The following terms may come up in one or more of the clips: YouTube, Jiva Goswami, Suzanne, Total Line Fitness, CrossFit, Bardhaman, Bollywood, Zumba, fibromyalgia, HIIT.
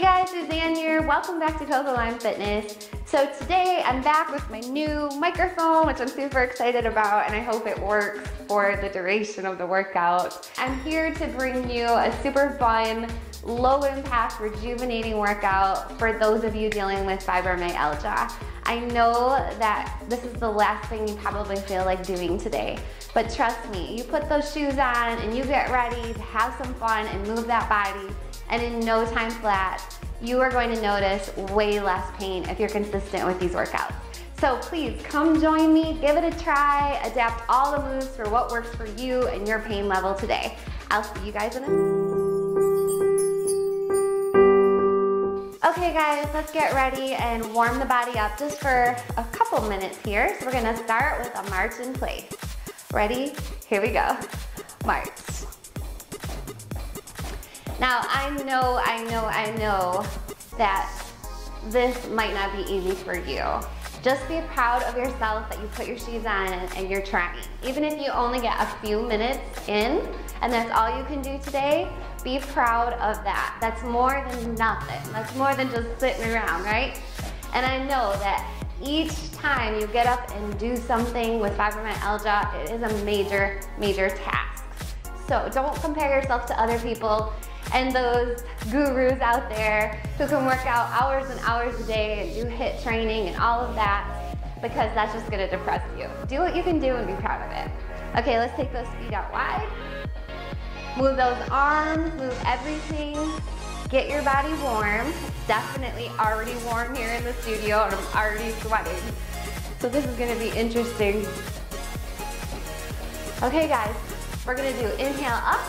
Hey guys, Suzanne here. Welcome back to Total Line Fitness. So today I'm back with my new microphone, which I'm super excited about, and I hope it works for the duration of the workout. I'm here to bring you a super fun, low impact, rejuvenating workout for those of you dealing with fibromyalgia. I know that this is the last thing you probably feel like doing today, but trust me, you put those shoes on and you get ready to have some fun and move that body, and in no time flat, you are going to notice way less pain if you're consistent with these workouts. So please come join me, give it a try, adapt all the moves for what works for you and your pain level today. I'll see you guys in a minute. Okay guys, let's get ready and warm the body up just for a couple minutes here. So we're gonna start with a march in place. Ready? Here we go. March. Now I know that this might not be easy for you. Just be proud of yourself that you put your shoes on and you're trying. Even if you only get a few minutes in and that's all you can do today, be proud of that. That's more than nothing. That's more than just sitting around, right? And I know that each time you get up and do something with fibromyalgia, it is a major, major task. So don't compare yourself to other people and those gurus out there who can work out hours and hours a day and do HIIT training and all of that, because that's just gonna depress you. Do what you can do and be proud of it. Okay, let's take those feet out wide. Move those arms, move everything. Get your body warm. It's definitely already warm here in the studio and I'm already sweating. So this is gonna be interesting. Okay guys, we're gonna do inhale up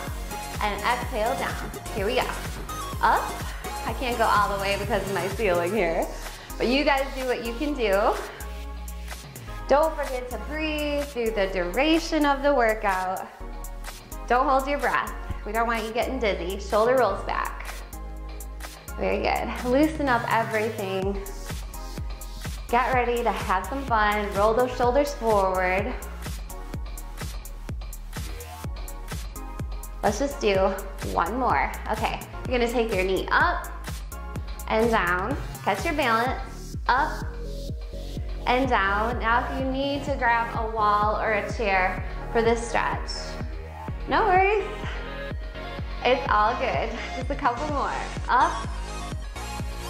and exhale down. Here we go. Up. I can't go all the way because of my ceiling here. But you guys do what you can do. Don't forget to breathe through the duration of the workout. Don't hold your breath. We don't want you getting dizzy. Shoulder rolls back. Very good. Loosen up everything. Get ready to have some fun. Roll those shoulders forward. Let's just do one more. Okay, you're gonna take your knee up and down. Catch your balance. Up and down. Now if you need to grab a wall or a chair for this stretch, no worries, it's all good. Just a couple more, up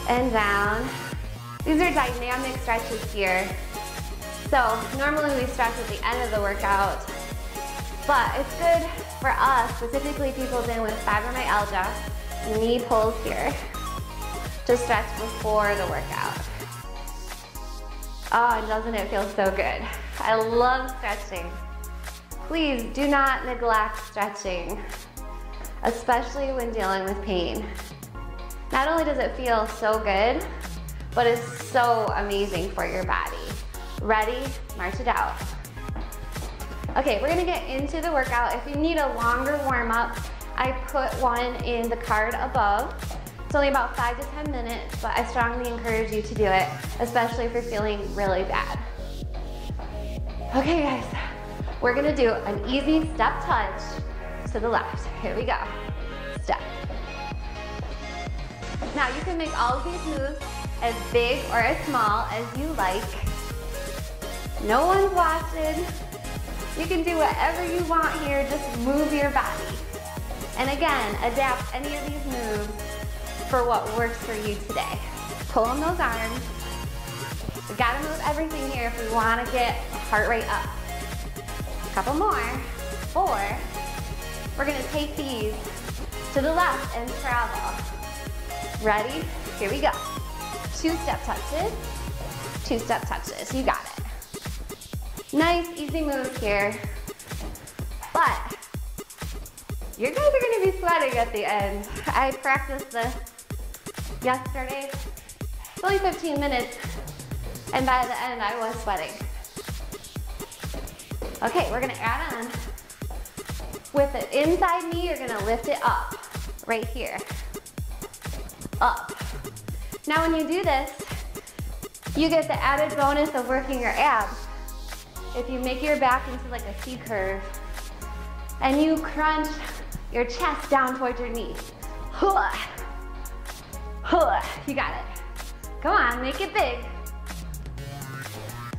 and down. These are dynamic stretches here. So normally we stretch at the end of the workout, but it's good for us, specifically people dealing with fibromyalgia, knee pulls here, to stretch before the workout. Oh, and doesn't it feel so good? I love stretching. Please do not neglect stretching, especially when dealing with pain. Not only does it feel so good, but it's so amazing for your body. Ready? March it out. Okay, we're gonna get into the workout. If you need a longer warm-up, I put one in the card above. It's only about 5 to 10 minutes, but I strongly encourage you to do it, especially if you're feeling really bad. Okay, guys. We're gonna do an easy step touch to the left. Here we go. Step. Now you can make all of these moves as big or as small as you like. No one's watching. You can do whatever you want here, just move your body. And again, adapt any of these moves for what works for you today. Pull on those arms. We've gotta move everything here if we wanna get heart rate up. Couple more, four. We're gonna take these to the left and travel. Ready? Here we go. Two-step touches, two-step touches. You got it. Nice, easy moves here. But you guys are gonna be sweating at the end. I practiced this yesterday. It's only 15 minutes, and by the end, I was sweating. Okay, we're gonna add on. With the inside knee, you're gonna lift it up, right here, up. Now when you do this, you get the added bonus of working your abs. If you make your back into like a C curve, and you crunch your chest down towards your knee. You got it. Come on, make it big.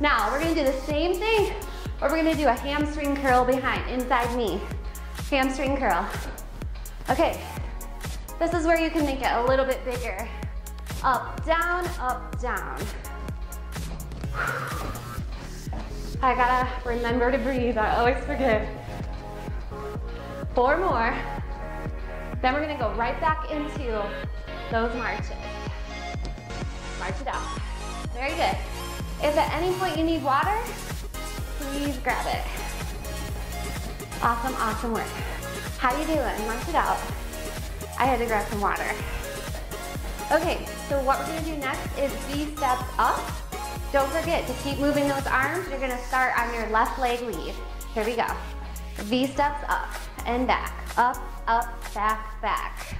Now, we're gonna do the same thing, but we're gonna do a hamstring curl behind, inside knee. Hamstring curl. Okay, this is where you can make it a little bit bigger. Up, down, up, down. I gotta remember to breathe, I always forget. Four more. Then we're gonna go right back into those marches. March it out. Very good. If at any point you need water, please grab it. Awesome, awesome work. How you doing? March it out. I had to grab some water. Okay, so what we're gonna do next is B steps up. Don't forget to keep moving those arms. You're gonna start on your left leg lead. Here we go. V steps up and back. Up, up, back, back.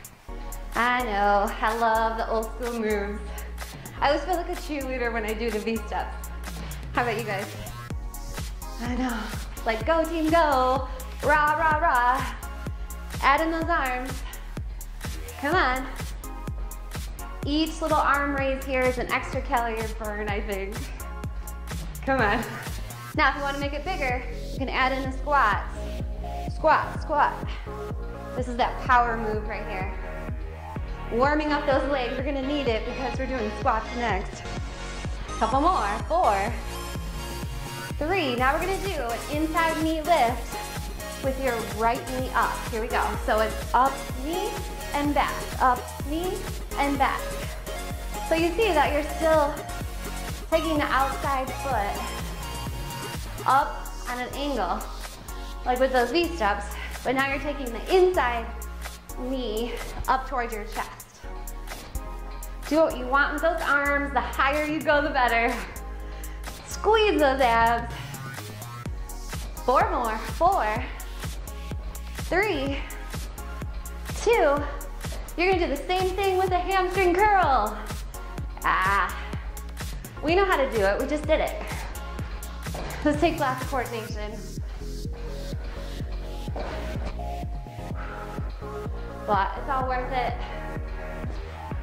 I know, I love the old school moves. I always feel like a cheerleader when I do the V steps. How about you guys? I know. Like, go team, go. Rah, rah, rah. Add in those arms. Come on. Each little arm raise here is an extra calorie burn, I think. Come on. Now, if you want to make it bigger, you can add in a squat. Squat, squat. This is that power move right here. Warming up those legs, we're gonna need it because we're doing squats next. Couple more, 4, 3. Now we're gonna do an inside knee lift with your right knee up. Here we go. So it's up, knee, and back. Up, knee, and back. So you see that you're still taking the outside foot up on an angle, like with those V steps, but now you're taking the inside knee up towards your chest. Do what you want with those arms. The higher you go, the better. Squeeze those abs. 4 more. 4, 3, 2. You're gonna do the same thing with a hamstring curl. We know how to do it. We just did it. This takes lots of coordination. But it's all worth it.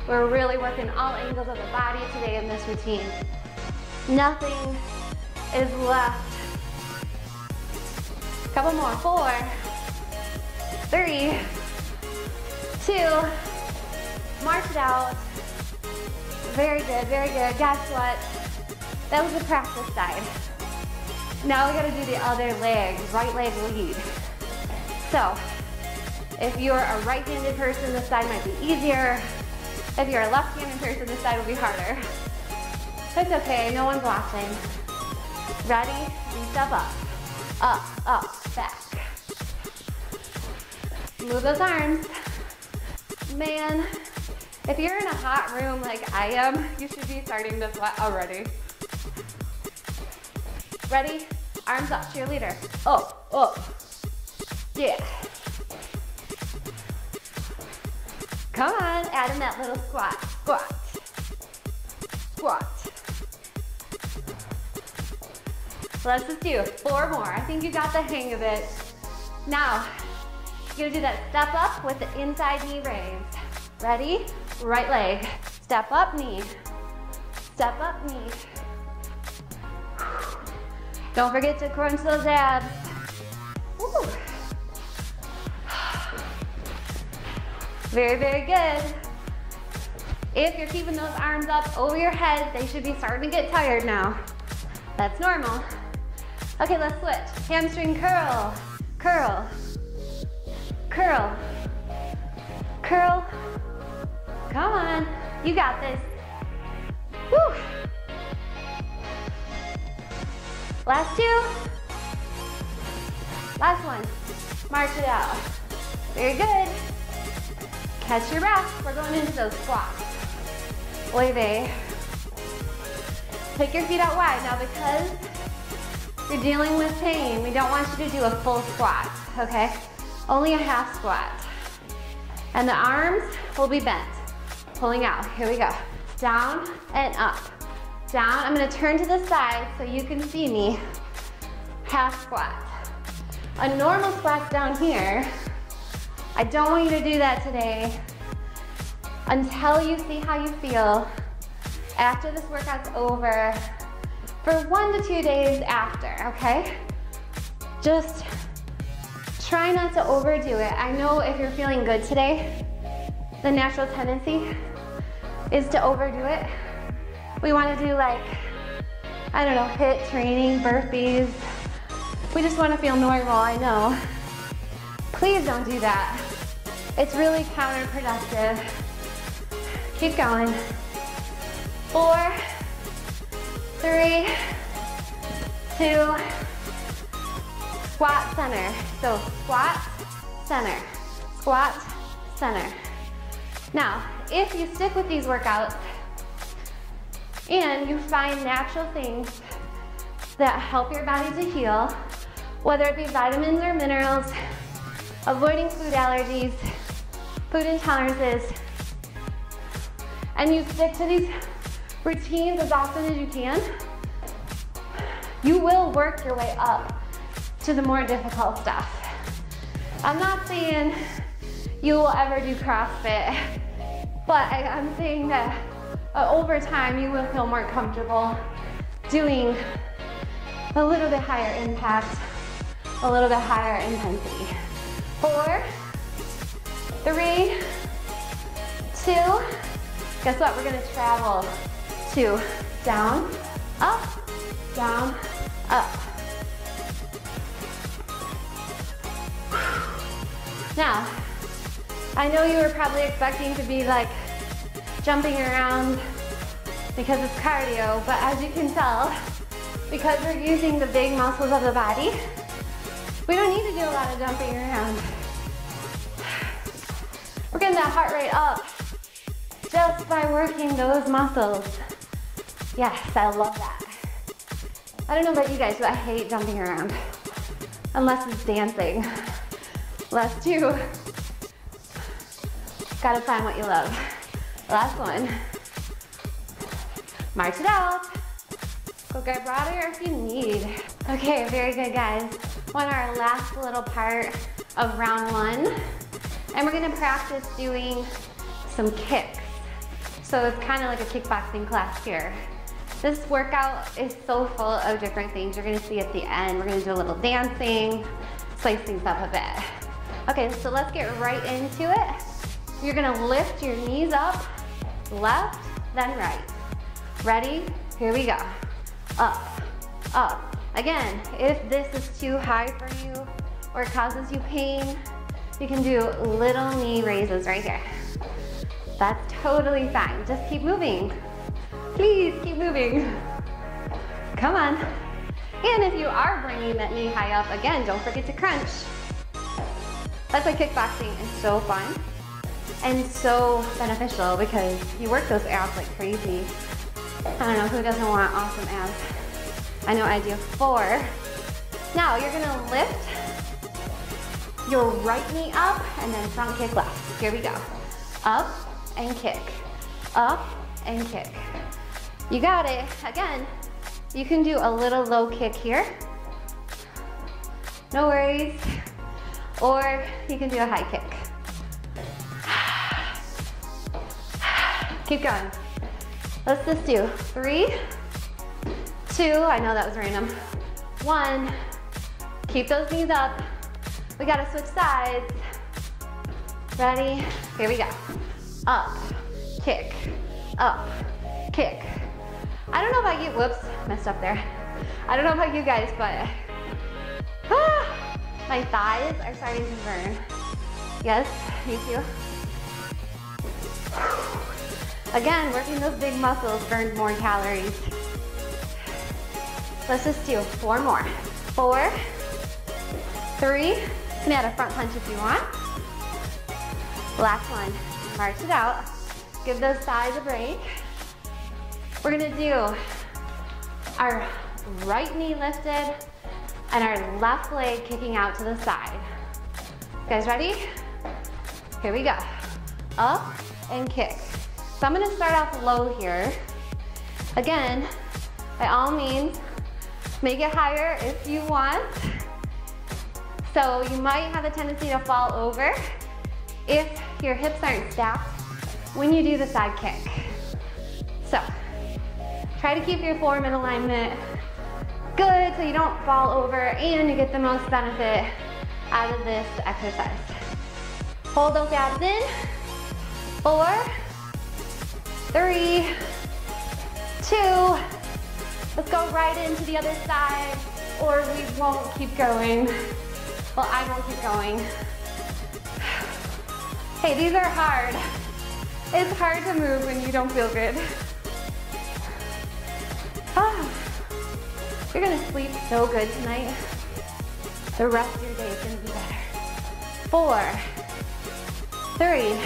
We're really working all angles of the body today in this routine. Nothing is left. Couple more. 4, 3, 2. March it out. Very good, very good. Guess what? That was the practice side. Now we gotta do the other leg, right leg lead. So, if you're a right-handed person, this side might be easier. If you're a left-handed person, this side will be harder. That's okay, no one's watching. Ready? And step up. Up, up, back. Move those arms. Man, if you're in a hot room like I am, you should be starting to sweat already. Ready? Arms up, cheerleader. Up, up. Yeah. Come on, add in that little squat, squat, squat. Let's just do 4 more. I think you got the hang of it. Now, you're gonna do that step up with the inside knee raise. Ready? Right leg. Step up, knee. Step up, knee. Don't forget to crunch those abs. Woo. Very, very good. If you're keeping those arms up over your head, they should be starting to get tired now. That's normal. Okay, let's switch. Hamstring curl, curl, curl, curl. Come on, you got this. Woo. Last 2. Last 1. March it out. Very good. Catch your breath. We're going into those squats. Oy vey. Take your feet out wide. Now because you're dealing with pain, we don't want you to do a full squat, okay? Only a half squat. And the arms will be bent. Pulling out. Here we go. Down and up. Down. I'm going to turn to the side so you can see me. Half squat. A normal squat's down here. I don't want you to do that today. until you see how you feel after this workout's over for 1 to 2 days after, okay? Just try not to overdo it. I know if you're feeling good today, the natural tendency is to overdo it. We want to do like, I don't know, HIIT training, burpees. We just want to feel normal, I know. Please don't do that. It's really counterproductive. Keep going. 4, 3, 2, squat center. So squat center, squat center. Now, if you stick with these workouts and you find natural things that help your body to heal, whether it be vitamins or minerals, avoiding food allergies, food intolerances, and you stick to these routines as often as you can, you will work your way up to the more difficult stuff. I'm not saying you will ever do CrossFit, but I'm saying that over time you will feel more comfortable doing a little bit higher impact, a little bit higher intensity. 4, 3, 2, guess what? We're gonna travel to down, up, down, up. Now, I know you were probably expecting to be like jumping around because it's cardio, but as you can tell, because we're using the big muscles of the body, we don't need to do a lot of jumping around. We're getting that heart rate up just by working those muscles. Yes, I love that. I don't know about you guys, but I hate jumping around. Unless it's dancing. Last two. Gotta find what you love. Last one. March it out. Go grab water if you need. Okay, very good, guys. We're on our last little part of round one. And we're gonna practice doing some kicks. So it's kind of like a kickboxing class here. This workout is so full of different things you're gonna see at the end. We're gonna do a little dancing, spice things up a bit. Okay, so let's get right into it. You're gonna lift your knees up, left, then right. Ready? Here we go. Up, up. Again, if this is too high for you or causes you pain, you can do little knee raises right here. That's totally fine. Just keep moving. Please keep moving. Come on. And if you are bringing that knee high up, again, don't forget to crunch. That's why kickboxing is so fun and so beneficial, because you work those abs like crazy. I don't know who doesn't want awesome abs. I know I do. 4. Now you're gonna lift your right knee up and then front kick left. Here we go. Up and kick, up and kick. You got it. Again, you can do a little low kick here. No worries. Or you can do a high kick. Keep going. Let's just do 3, 2, I know that was random, 1. Keep those knees up. We gotta switch sides. Ready? Here we go. Up, kick, up, kick. I don't know about you, whoops, messed up there. I don't know about you guys, but my thighs are starting to burn. Yes, me too. Again, working those big muscles burns more calories. Let's just do 4 more. 4, 3, you can add a front punch if you want. Last one, march it out. Give those thighs a break. We're gonna do our right knee lifted and our left leg kicking out to the side. You guys ready? Here we go. Up and kick. So I'm gonna start off low here. Again, by all means, make it higher if you want. So you might have a tendency to fall over if your hips aren't stacked when you do the side kick. So try to keep your form in alignment good so you don't fall over and you get the most benefit out of this exercise. Hold those abs in. 4, 3, 2. Let's go right into the other side, or we won't keep going. Well, I won't keep going. Hey, these are hard. It's hard to move when you don't feel good. Oh, you're gonna sleep so good tonight. The rest of your day is gonna be better. 4, 3,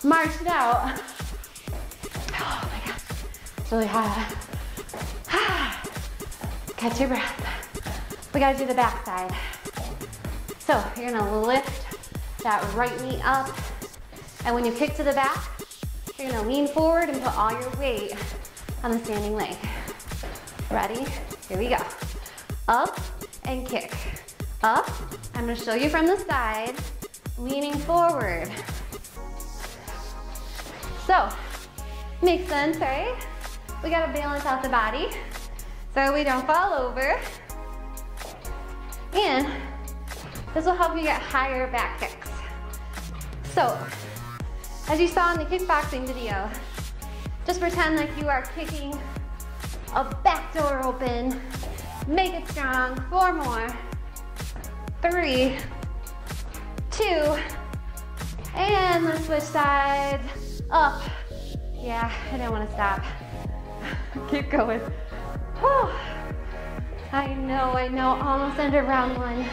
2, march it out. Oh my God, it's really hot. Catch your breath. We gotta do the back side. So you're gonna lift that right knee up, and when you kick to the back, you're gonna lean forward and put all your weight on the standing leg. Ready? Here we go. Up and kick. Up. I'm gonna show you from the side, leaning forward. So, makes sense, right? We gotta balance out the body so we don't fall over. And this will help you get higher back kicks. So, as you saw in the kickboxing video, just pretend like you are kicking a back door open. Make it strong. 4 more. 3, 2, and let's switch sides. Up. Yeah, I didn't want to stop. Keep going. Whew. I know, almost under round one.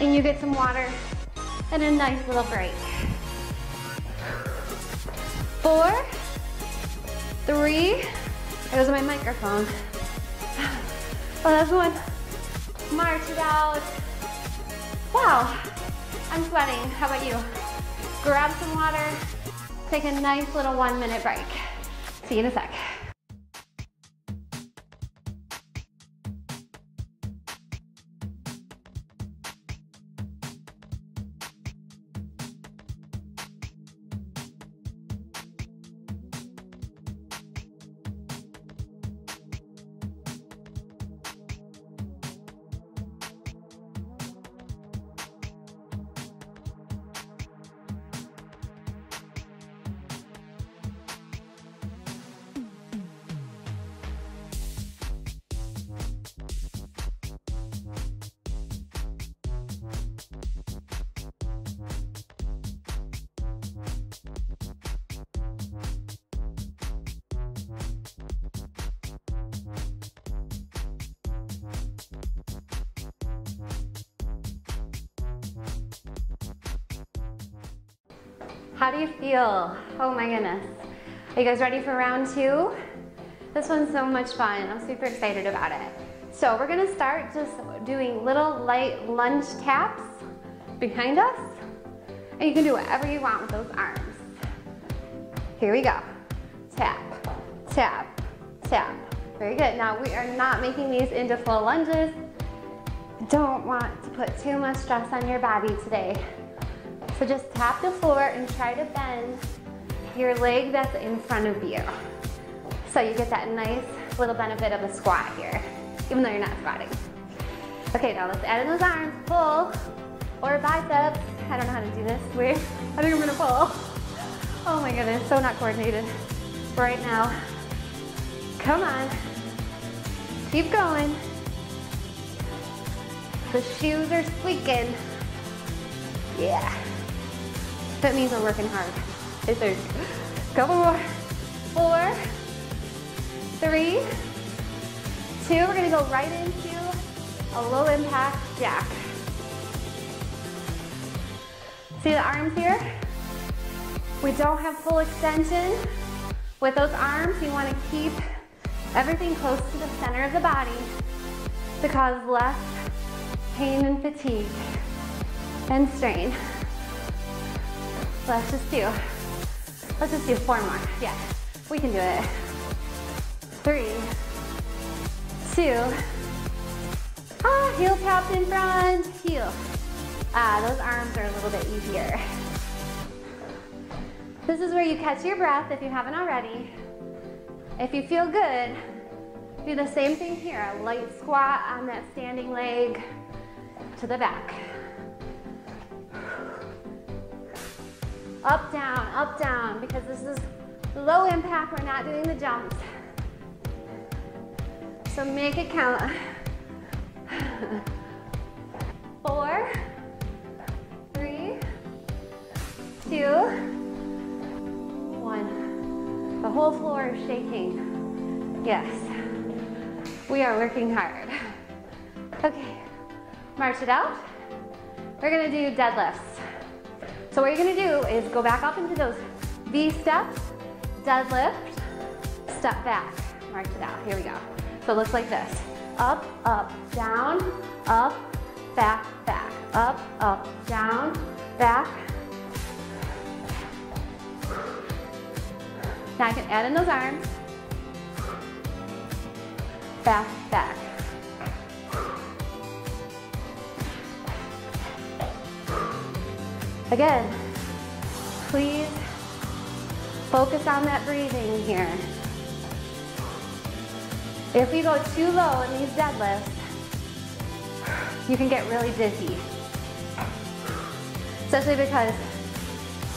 And you get some water and a nice little break. 4, 3, there goes my microphone. Last one. March it out. Wow, I'm sweating. How about you? Grab some water, take a nice little 1-minute break. See you in a sec. How do you feel? Oh my goodness. Are you guys ready for round two? This one's so much fun. I'm super excited about it. So we're gonna start just doing little light lunge taps behind us. And you can do whatever you want with those arms. Here we go. Tap, tap, tap. Very good. Now we are not making these into full lunges. Don't want to put too much stress on your body today. So just tap the floor and try to bend your leg that's in front of you. So you get that nice little benefit of a squat here, even though you're not squatting. Okay, now let's add in those arms, pull, or biceps. I don't know how to do this, weird. I think I'm gonna pull. Oh my goodness, so not coordinated right now. Come on, keep going. The shoes are squeaking, yeah. That means we're working hard. It's a couple more. 4, 3, 2. We're gonna go right into a low impact jack. See the arms here? We don't have full extension with those arms. You wanna keep everything close to the center of the body to cause less pain and fatigue and strain. Let's just do 4 more. Yeah, we can do it. 3, 2. Ah, heel tapped in front, heel. Ah, those arms are a little bit easier. This is where you catch your breath if you haven't already. If you feel good, do the same thing here. A light squat on that standing leg to the back. Up, down, because this is low impact. We're not doing the jumps. So make it count. 4, 3, 2, 1. The whole floor is shaking. Yes, we are working hard. Okay, march it out. We're gonna do deadlifts. So what you're gonna do is go back up into those V steps, deadlift, step back, march it out, here we go. So it looks like this. Up, up, down, up, back, back. Up, up, down, back. Now I can add in those arms. Back, back. Again, please focus on that breathing here. If you go too low in these deadlifts, you can get really dizzy. Especially because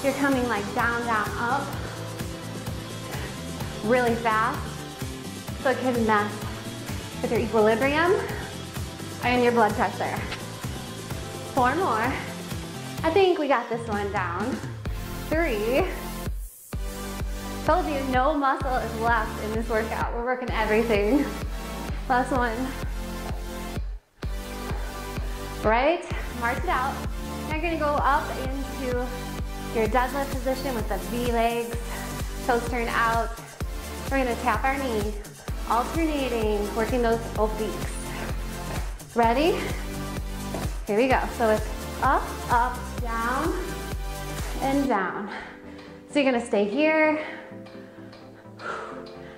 you're coming like down, down, up really fast. So it can mess with your equilibrium and your blood pressure. 4 more. I think we got this one down. 3. Told you, no muscle is left in this workout. We're working everything. Last one. Right, march it out. Now you're gonna go up into your deadlift position with the V legs, toes turned out. We're gonna tap our knees, alternating, working those obliques. Ready? Here we go. So it's up, up, down, and down. So you're gonna stay here.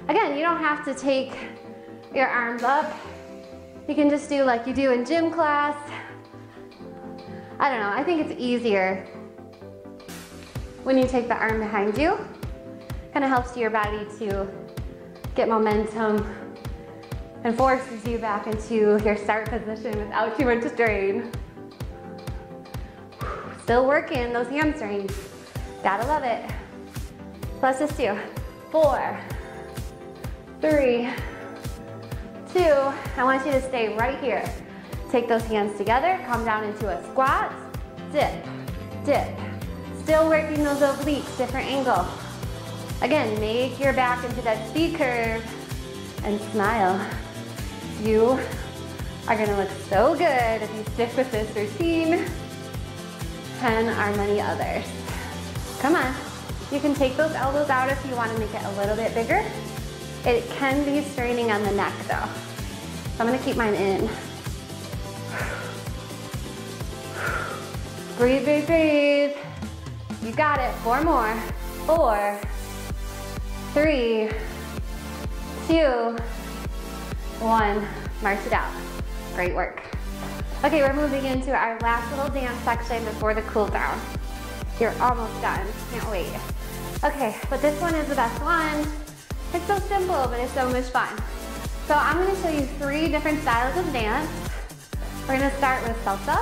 Again, you don't have to take your arms up. You can just do like you do in gym class. I don't know, I think it's easier when you take the arm behind you. Kind of helps your body to get momentum and forces you back into your start position without too much strain. Still working those hamstrings. Gotta love it. Let's just do 4, 3, 2. I want you to stay right here. Take those hands together, come down into a squat, dip, dip. Still working those obliques, different angle. Again, make your back into that C curve and smile. You are gonna look so good if you stick with this routine and our many others. Come on, you can take those elbows out if you want to make it a little bit bigger. It can be straining on the neck though. So I'm going to keep mine in. Breathe, breathe, breathe. You got it. 4 more. 4, 3, 2, 1. March it out. Great work. Okay, we're moving into our last little dance section before the cool down. You're almost done, can't wait. Okay, but this one is the best one. It's so simple, but it's so much fun. So I'm gonna show you 3 different styles of dance. We're gonna start with salsa,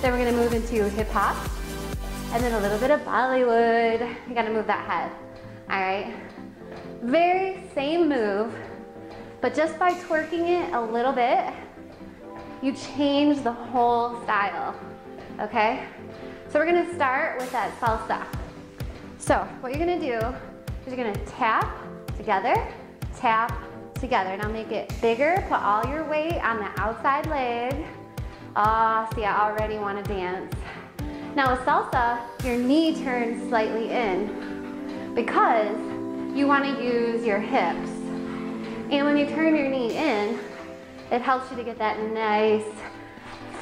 then we're gonna move into hip hop, and then a little bit of Bollywood. You gotta move that head, all right? Very same move, but just by twerking it a little bit, you change the whole style, okay? So we're gonna start with that salsa. So what you're gonna do is you're gonna tap together. Now make it bigger, put all your weight on the outside leg. Ah, oh, see, I already wanna dance. Now with salsa, your knee turns slightly in because you wanna use your hips. And when you turn your knee in, it helps you to get that nice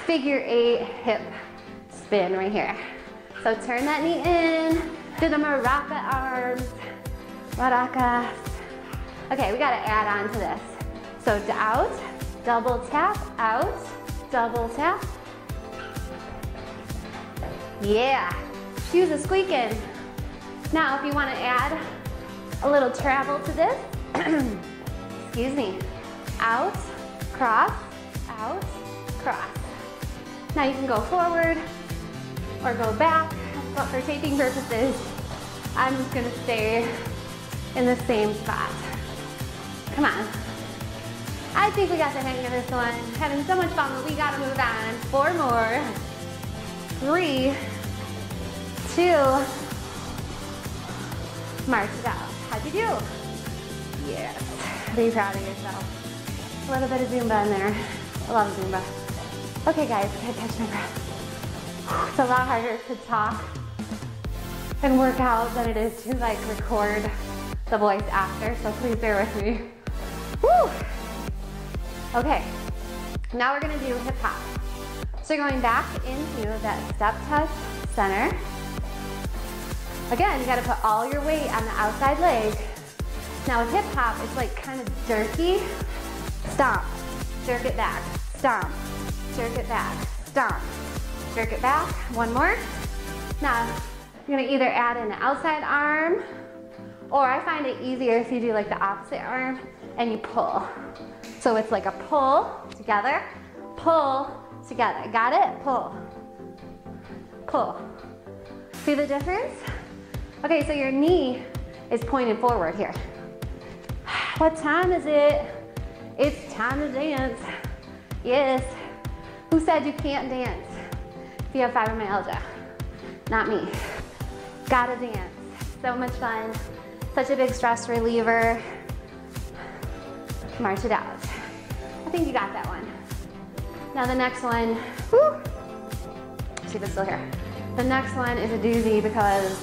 figure 8 hip spin right here. So turn that knee in, do the maraca arms, maracas. Okay, we gotta add on to this. So out, double tap, out, double tap. Yeah, shoes are squeaking. Now, if you want to add a little travel to this, excuse me, out, cross, out, cross. Now you can go forward or go back, but for taping purposes, I'm just gonna stay in the same spot. Come on. I think we got the hang of this one. Having so much fun, but we gotta move on. 4 more. 3, 2, march it out. How'd you do? Yes. Be proud of yourself. A little bit of Zumba in there. I love Zumba. Okay guys, I gotta catch my breath. It's a lot harder to talk and work out than it is to like record the voice after, so please bear with me. Woo! Okay, now we're gonna do hip hop. So you're going back into that step touch center. Again, you gotta put all your weight on the outside leg. Now with hip hop, it's like kind of jerky. Stomp, jerk it back, stomp. Jerk it back, stomp, jerk it back. One more. Now, you're gonna either add in the outside arm, or I find it easier if you do like the opposite arm and you pull. So it's like a pull together, got it? Pull, pull. See the difference? Okay, so your knee is pointed forward here. What time is it? It's time to dance, yes. Who said you can't dance if you have fibromyalgia? Not me. Gotta dance. So much fun. Such a big stress reliever. March it out. I think you got that one. Now the next one, whoo, see if it's still here. The next one is a doozy because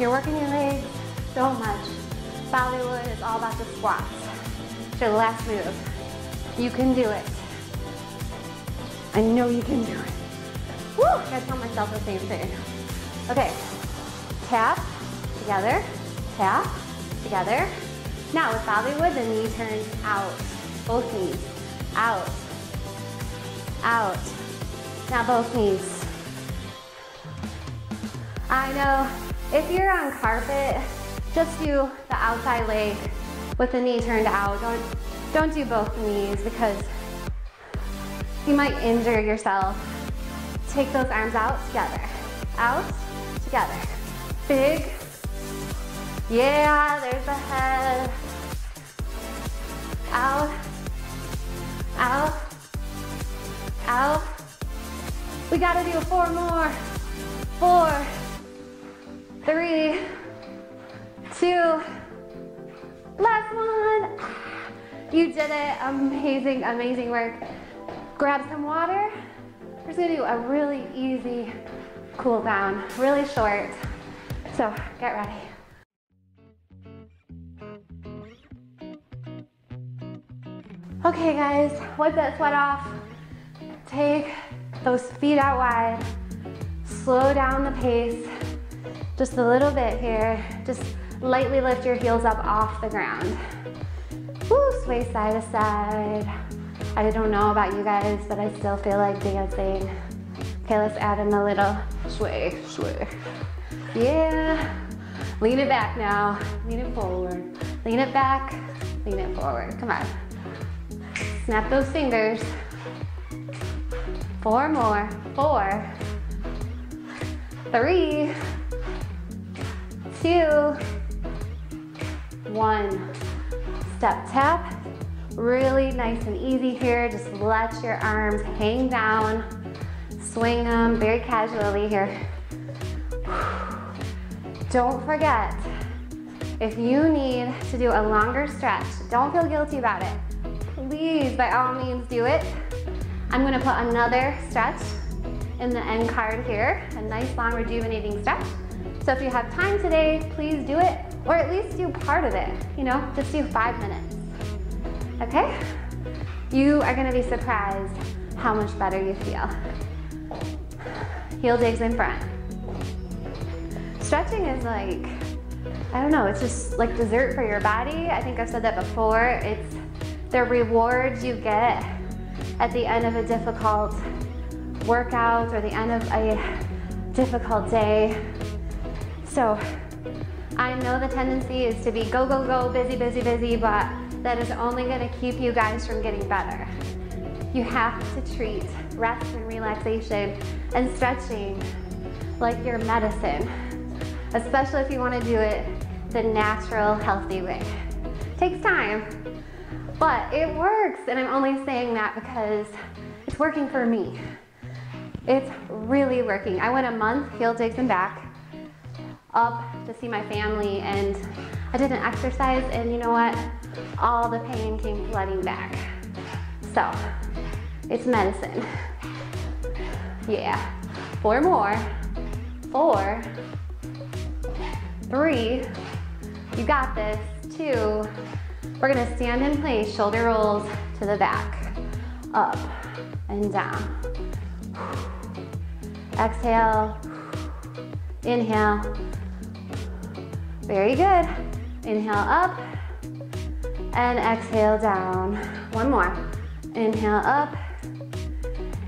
you're working your legs so much. Bollywood is all about the squats. It's your last move. You can do it. I know you can do it. Woo! I gotta tell myself the same thing. Okay, tap, together, tap, together. Now with Bollywood, the knee turns out. Both knees, out, out. Now both knees. I know, if you're on carpet, just do the outside leg with the knee turned out. Don't do both knees because you might injure yourself. Take those arms out together. Out, together. Big. Yeah, there's the head. Out, out, out. We gotta do 4 more. 4, 3, 2. Last one. You did it. Amazing, amazing work. Grab some water. We're just gonna do a really easy cool down, really short. So get ready. Okay guys, wipe that sweat off. Take those feet out wide. Slow down the pace just a little bit here. Just lightly lift your heels up off the ground. Woo, sway side to side. I don't know about you guys, but I still feel like dancing. Okay, let's add in a little sway, sway. Yeah. Lean it back now. Lean it forward. Lean it back. Lean it forward. Come on. Snap those fingers. 4 more. 4, 3, 2, 1. Step tap. Really nice and easy here. Just let your arms hang down. Swing them very casually here. Don't forget, if you need to do a longer stretch, don't feel guilty about it. Please, by all means, do it. I'm gonna put another stretch in the end card here, a nice long rejuvenating stretch. So if you have time today, please do it, or at least do part of it. You know, just do 5 minutes. Okay? You are gonna be surprised how much better you feel. Heel digs in front. Stretching is like, I don't know, it's just like dessert for your body. I think I've said that before. It's the rewards you get at the end of a difficult workout or the end of a difficult day. So I know the tendency is to be go, go, go, busy, busy, busy, but that is only gonna keep you guys from getting better. You have to treat rest and relaxation and stretching like your medicine, especially if you wanna do it the natural, healthy way. It takes time, but it works, and I'm only saying that because it's working for me. It's really working. I went a month, heel, digs, and back, up to see my family, and I did an exercise, and you know what? All the pain came flooding back. So, it's medicine. Yeah. 4 more. 4, 3, you got this, 2. We're gonna stand in place, shoulder rolls to the back, up and down. Exhale, inhale, very good. Inhale up, and exhale down. 1 more, inhale up,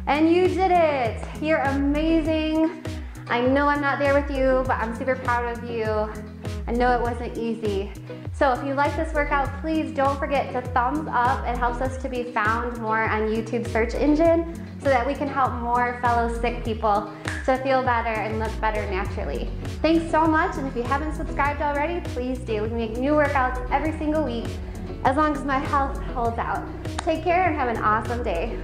and you did it. You're amazing. I know I'm not there with you, but I'm super proud of you. I know it wasn't easy. So if you like this workout, please don't forget to thumbs up. It helps us to be found more on YouTube search engine so that we can help more fellow sick people to feel better and look better naturally. Thanks so much, and if you haven't subscribed already, please do. We make new workouts every single week as long as my health holds out. Take care and have an awesome day.